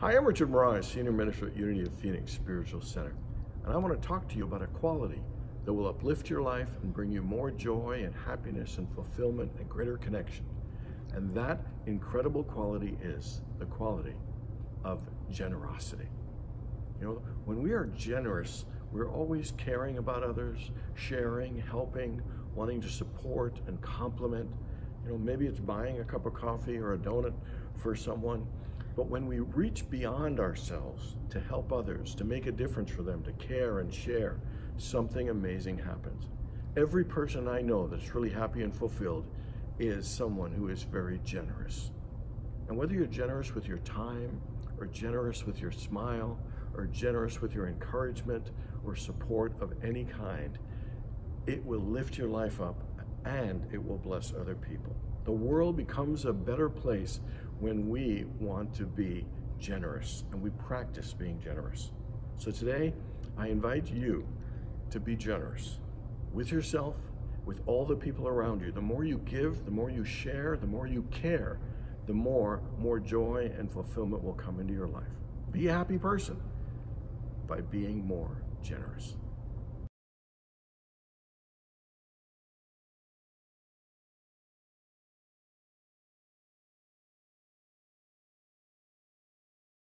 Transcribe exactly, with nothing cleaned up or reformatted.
Hi, I'm Richard Maraj, Senior Minister at Unity of Phoenix Spiritual Center, and I want to talk to you about a quality that will uplift your life and bring you more joy and happiness and fulfillment and greater connection. And that incredible quality is the quality of generosity. You know, when we are generous, we're always caring about others, sharing, helping, wanting to support and compliment. You know, maybe it's buying a cup of coffee or a donut for someone. But when we reach beyond ourselves to help others, to make a difference for them, to care and share, something amazing happens. Every person I know that's really happy and fulfilled is someone who is very generous. And whether you're generous with your time, or generous with your smile, or generous with your encouragement or support of any kind, it will lift your life up and it will bless other people. The world becomes a better place when we want to be generous and we practice being generous. So today, I invite you to be generous with yourself, with all the people around you. The more you give, the more you share, the more you care, the more more joy and fulfillment will come into your life. Be a happy person by being more generous.